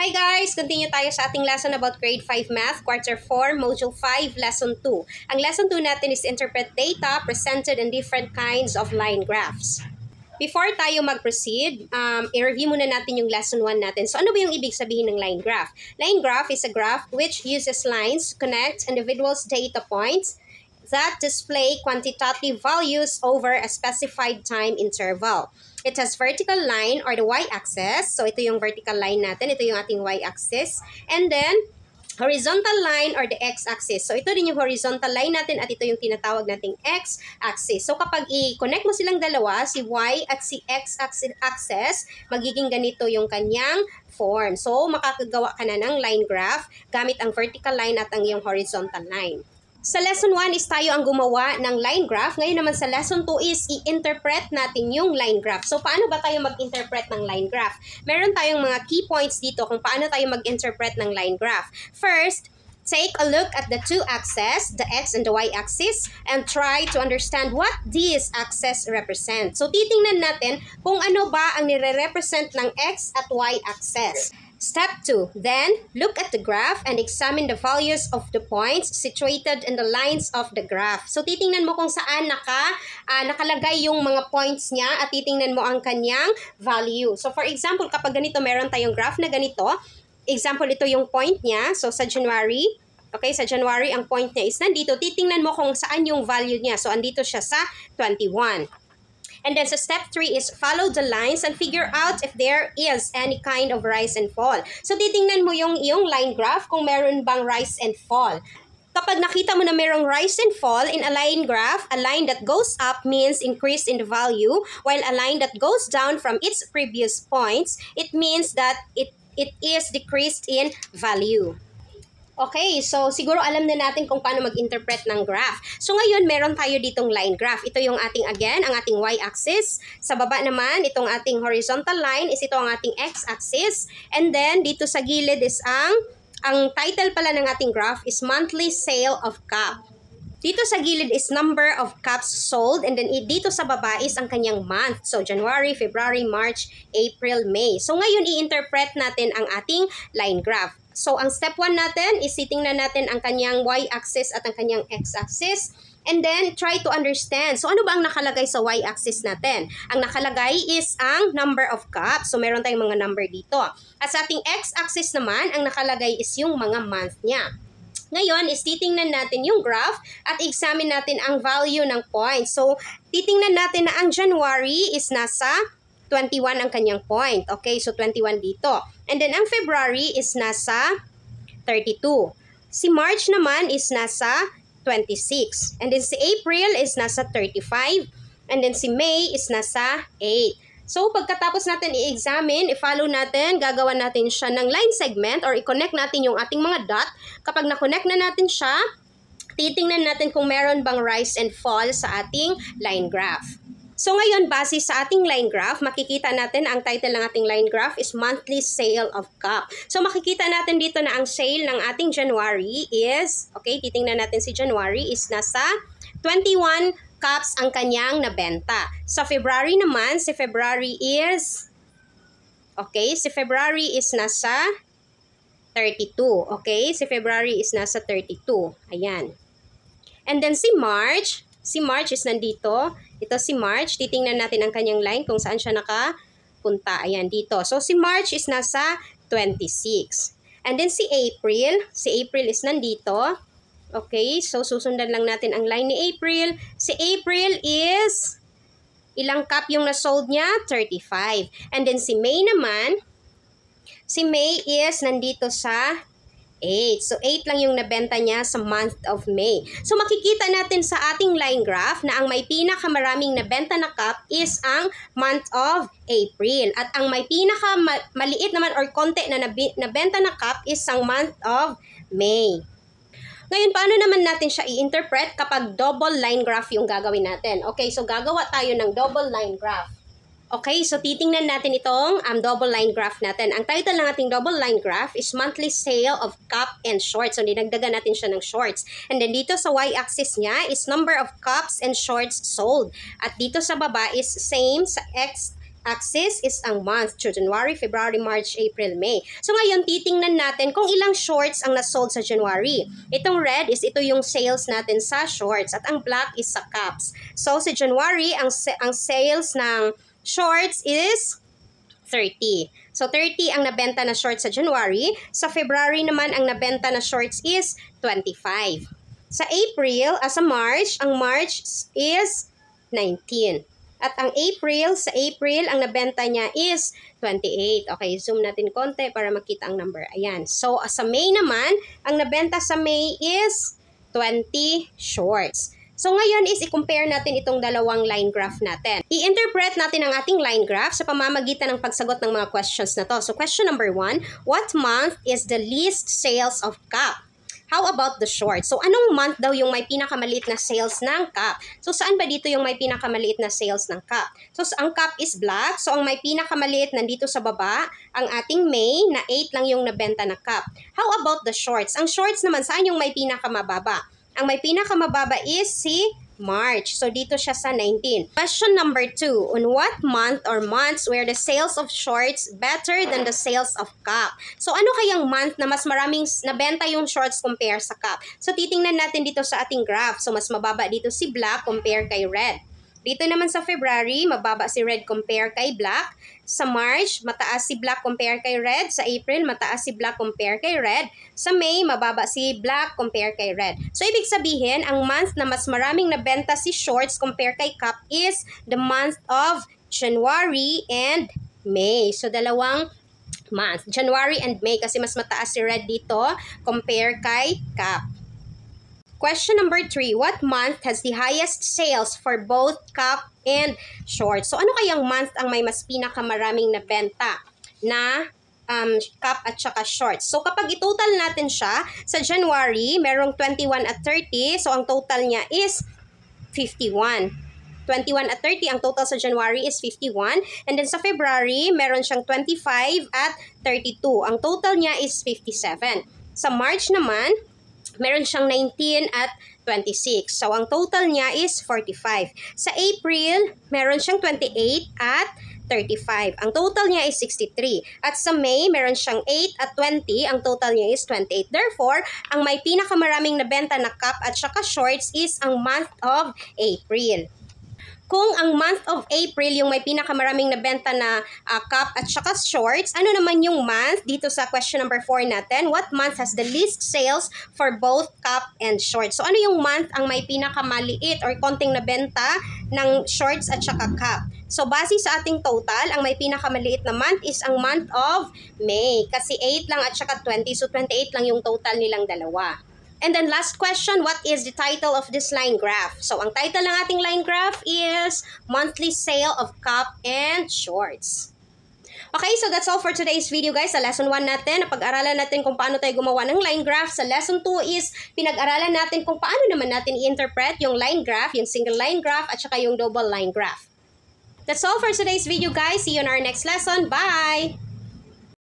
Hi guys! Continue tayo sa ating lesson about Grade 5 Math, Quarter 4, Module 5, Lesson 2. Ang Lesson 2 natin is interpret data presented in different kinds of line graphs. Before tayo mag-proceed, i-review muna natin yung Lesson 1 natin. So ano ba yung ibig sabihin ng line graph? Line graph is a graph which uses lines to connect individuals' data points that display quantitative values over a specified time interval. It has vertical line or the y-axis. So, ito yung vertical line natin. Ito yung ating y-axis. And then, horizontal line or the x-axis. So, ito din yung horizontal line natin at ito yung tinatawag nating x-axis. So, kapag i-connect mo silang dalawa, si y at si x-axis, magiging ganito yung kanyang form. So, makakagawa ka na ng line graph gamit ang vertical line at ang iyong horizontal line. Sa lesson 1 is tayo ang gumawa ng line graph. Ngayon naman sa lesson 2 is i-interpret natin yung line graph. So paano ba tayo mag-interpret ng line graph? Meron tayong mga key points dito kung paano tayo mag-interpret ng line graph. First, take a look at the two axes, the x and the y axis, and try to understand what these axes represent. So titingnan natin kung ano ba ang nire-represent ng x at y axis. Step 2. Then, look at the graph and examine the values of the points situated in the lines of the graph. So, titingnan mo kung saan nakalagay yung mga points niya at titingnan mo ang kanyang value. So, for example, kapag ganito, meron tayong graph na ganito. Example, ito yung point niya. So, sa January, okay, sa January, ang point niya is nandito. Titingnan mo kung saan yung value niya. So, andito siya sa 21. And then, so step 3 is follow the lines and figure out if there is any kind of rise and fall. So, titingnan mo yung iyong line graph kung meron bang rise and fall. Kapag nakita mo na merong rise and fall in a line graph, a line that goes up means increase in the value, while a line that goes down from its previous points, it means that it is decreased in value. Okay, so siguro alam na natin kung paano mag-interpret ng graph. So ngayon, meron tayo ditong line graph. Ito yung ating, again, ang ating y-axis. Sa baba naman, itong ating horizontal line is ito ang ating x-axis. And then, dito sa gilid is ang title pala ng ating graph is Monthly Sale of Cup. Dito sa gilid is number of cups sold, and then dito sa baba is ang kanyang month. So, January, February, March, April, May. So, ngayon i-interpret natin ang ating line graph. So, ang step 1 natin is titingnan natin ang kanyang y-axis at ang kanyang x-axis. And then, try to understand. So, ano ba ang nakalagay sa y-axis natin? Ang nakalagay is ang number of cups. So, meron tayong mga number dito. At sa ating x-axis naman, ang nakalagay is yung mga month niya. Ngayon, is titingnan natin yung graph at examine natin ang value ng points. So, titingnan natin na ang January is nasa 21 ang kanyang point. Okay, so 21 dito. And then, ang February is nasa 32. Si March naman is nasa 26. And then, si April is nasa 35. And then, si May is nasa 8. So, pagkatapos natin i-examine, i-follow natin, gagawa natin siya ng line segment or i-connect natin yung ating mga dot. Kapag na-connect na natin siya, titingnan natin kung meron bang rise and fall sa ating line graph. So, ngayon, base sa ating line graph, makikita natin ang title ng ating line graph is Monthly Sale of Cup. So, makikita natin dito na ang sale ng ating January is, okay, titingnan natin si January is nasa 21 cups ang kanyang nabenta. Sa February naman, si February is, okay, si February is nasa 32. Okay, si February is nasa 32. Ayan. And then si March is nandito. Ito si March, titingnan natin ang kanyang line kung saan siya nakapunta. Ayan, dito. So, si March is nasa 26. And then si April is nandito. Okay, so susundan lang natin ang line ni April. Si April is, ilang cup yung nasold niya? 35. And then si May naman, si May is nandito sa 8. So, 8 lang yung nabenta niya sa month of May. So, makikita natin sa ating line graph na ang may pinakamaraming nabenta na cup is ang month of April. At ang may pinakamaliit naman or konti na nabenta na cup is ang month of May. Ngayon, paano naman natin siya i-interpret kapag double line graph yung gagawin natin? Okay, so gagawa tayo ng double line graph. Okay, so titingnan natin itong double line graph natin. Ang title ng ating double line graph is Monthly Sale of Cup and Shorts. So, dinagdagan natin siya ng shorts. And then, dito sa y-axis niya is number of cups and shorts sold. At dito sa baba is same sa x axis is ang month. January, February, March, April, May. So ngayon, titingnan natin kung ilang shorts ang nasold sa January. Itong red is ito yung sales natin sa shorts at ang black is sa caps. So sa January, ang sales ng shorts is 30. So 30 ang nabenta na shorts sa January. Sa February naman, ang nabenta na shorts is 25. Sa April, sa March, ang March is 19. At ang April, sa April, ang nabenta niya is 28. Okay, zoom natin konti para makita ang number. Ayan. So, sa May naman, ang nabenta sa May is 20 shorts. So, ngayon is i-compare natin itong dalawang line graph natin. I-interpret natin ang ating line graph sa pamamagitan ng pagsagot ng mga questions na to. So, question number 1, what month is the least sales of cap? How about the shorts? So, anong month daw yung may pinakamaliit na sales ng cup? So, saan ba dito yung may pinakamaliit na sales ng cup? So, ang cup is black. So, ang may pinakamaliit nandito sa baba, ang ating May na 8 lang yung nabenta na cup. How about the shorts? Ang shorts naman, saan yung may pinakamababa? Ang may pinakamababa is si March. So, dito siya sa 19. Question number 2. On what month or months were the sales of shorts better than the sales of cap? So, ano kayang month na mas maraming nabenta yung shorts compare sa cap? So, titingnan natin dito sa ating graph. So, mas mababa dito si black compare kay red. Dito naman sa February, mababa si red compare kay black. Sa March, mataas si black compare kay red. Sa April, mataas si black compare kay red. Sa May, mababa si black compare kay red. So, ibig sabihin, ang month na mas maraming nabenta si shorts compare kay cap is the month of January and May. So, dalawang month. January and May kasi mas mataas si red dito compare kay cap. Question number 3, what month has the highest sales for both cap and shorts? So, ano kayang month ang may mas pinakamaraming nabenta na cap at saka shorts? So, kapag itotal natin siya, sa January, merong 21 at 30. So, ang total niya is 51. 21 at 30, ang total sa January is 51. And then sa February, meron siyang 25 at 32. Ang total niya is 57. Sa March naman, meron siyang 19 at 26. So, ang total niya is 45. Sa April, meron siyang 28 at 35. Ang total niya is 63. At sa May, meron siyang 8 at 20. Ang total niya is 28. Therefore, ang may pinakamaraming nabenta na cap at saka shorts is ang month of April. Kung ang month of April yung may pinakamaraming nabenta na cap at saka shorts, ano naman yung month dito sa question number 4 natin? What month has the least sales for both cap and shorts? So, ano yung month ang may pinakamaliit or konting nabenta ng shorts at saka cap? So, base sa ating total, ang may pinakamaliit na month is ang month of May. Kasi 8 lang at saka 20, so 28 lang yung total nilang dalawa. And then last question, what is the title of this line graph? So, ang title ng ating line graph is Monthly Sale of Cap and Shorts. Okay, so that's all for today's video, guys. Sa lesson 1 natin, napag-aralan natin kung paano tayo gumawa ng line graph. Sa lesson 2 is, pinag-aralan natin kung paano naman natin i-interpret yung line graph, yung single line graph, at saka yung double line graph. That's all for today's video, guys. See you in our next lesson. Bye!